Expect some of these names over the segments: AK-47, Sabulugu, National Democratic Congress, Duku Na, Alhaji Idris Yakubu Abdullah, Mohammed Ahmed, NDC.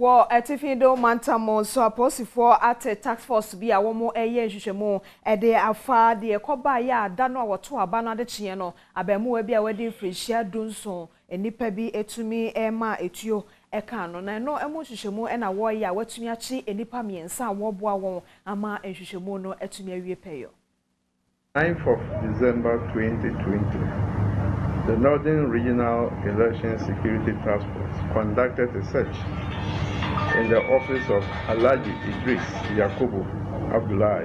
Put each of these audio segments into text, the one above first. Wo etifindo mantamo so aposifo ate task force bi a wo mo eye nhwehwemo e de afa de ekoba ya dano a woto aba no ade chie no abamuwa bi a wadi freshia dunson enipa bi etumi ema etuo eka no na no emo nhwehwemo e na wo ya watumi achi enipa miensa a wo boa won ama nhwehwemo no etumi awie peyo 9th of December 2020 the Northern Regional Election Security Task Force conducted a search in the office of Alhaji Idris Yakubu Abdullah,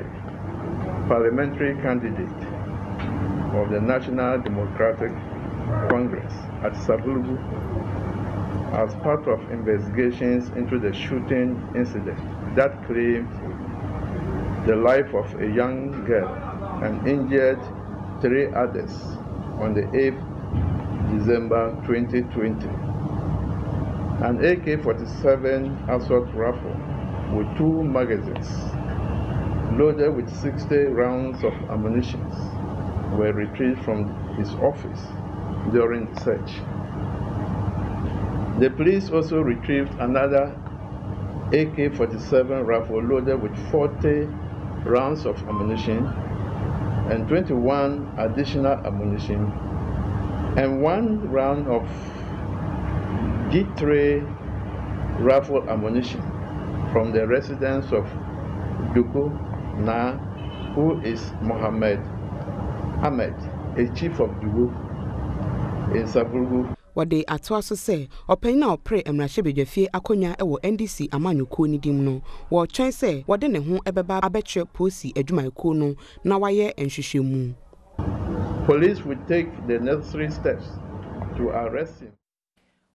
parliamentary candidate of the National Democratic Congress at Sabulugu, as part of investigations into the shooting incident that claimed the life of a young girl and injured 3 others on the 8th December 2020. An AK-47 assault rifle with 2 magazines loaded with 60 rounds of ammunition were retrieved from his office during the search. The police also retrieved another AK-47 rifle loaded with 40 rounds of ammunition and 21 additional ammunition and 1 round of D3 rifle ammunition from the residence of Duku Na, who is Mohammed Ahmed, a chief of Duku in Sabulugu. What they at also say, or pay now pray and Rashibi fear Akonya or NDC Amanu Kuni Dimno, or Chai say, what then who ever abetcher pussy a Jumaikono, Nawaye and Shishimu. Police will take the necessary steps to arrest him.